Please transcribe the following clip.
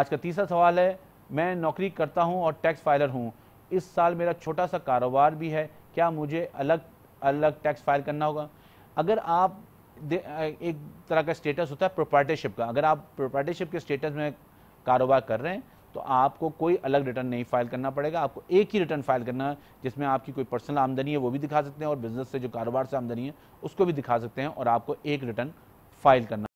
आज का तीसरा सवाल है, मैं नौकरी करता हूं और टैक्स फाइलर हूं। इस साल मेरा छोटा सा कारोबार भी है, क्या मुझे अलग अलग टैक्स फाइल करना होगा? अगर आप एक तरह का स्टेटस होता है प्रोपर्टरशिप का, अगर आप प्रोपर्टरशिप के स्टेटस में कारोबार कर रहे हैं तो आपको कोई अलग रिटर्न नहीं फाइल करना पड़ेगा, आपको एक ही रिटर्न फाइल करना है जिसमें आपकी कोई पर्सनल आमदनी है वो भी दिखा सकते हैं और बिजनेस से जो कारोबार से आमदनी है उसको भी दिखा सकते हैं और आपको एक रिटर्न फाइल करना